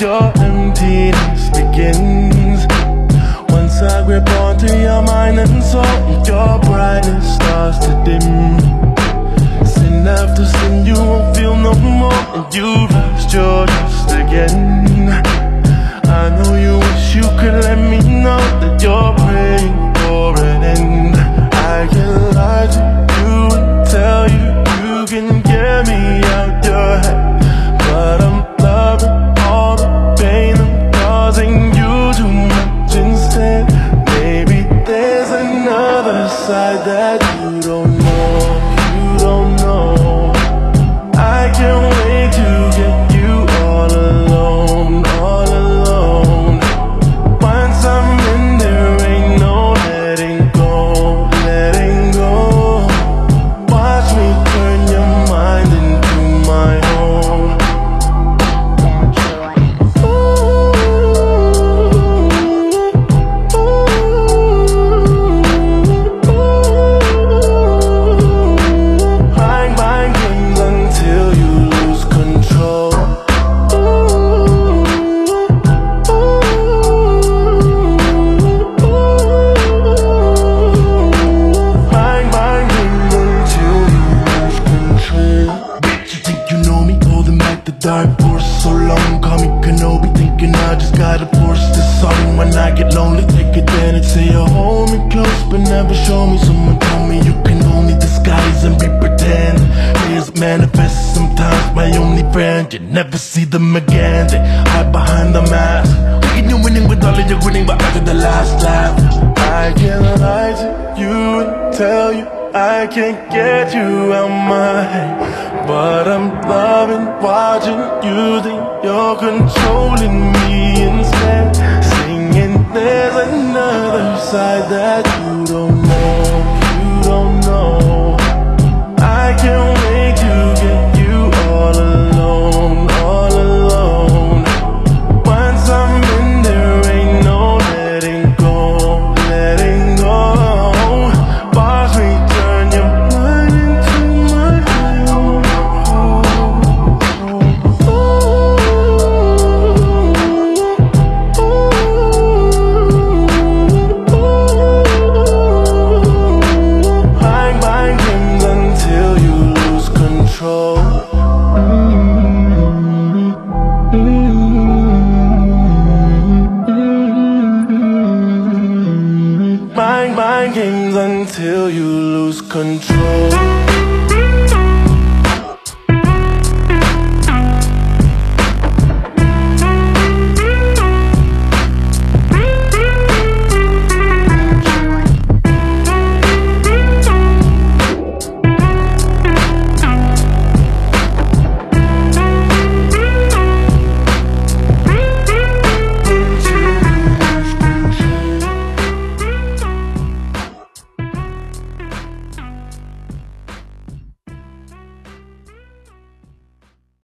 your emptiness begins. Once I grip onto your mind and soul, your brightness starts to dim. Sin after sin, you won't feel no more, and you've lost your lust again. I know you wish you could let me know that you're praying for an end. I can lie to you and tell you you can get me out your head, but I'm loving all the pain I'm causing you too much instead. Maybe there's another side that you don't know, you don't know. I can't wait to get you all alone, all alone. Never see them again, they hide behind the mask. We can do winning with all of your winning, but after the last laugh, I can't lie to you and tell you I can't get you out my head, but I'm loving watching you think you're controlling me instead. Singing there's another side that you don't know, you don't know. I can't wait to get you all alone, all alone. Once I'm in there, ain't no letting go, letting go. Watch me turn your mind into my own. Hang by him until you lose control. Games until you lose control.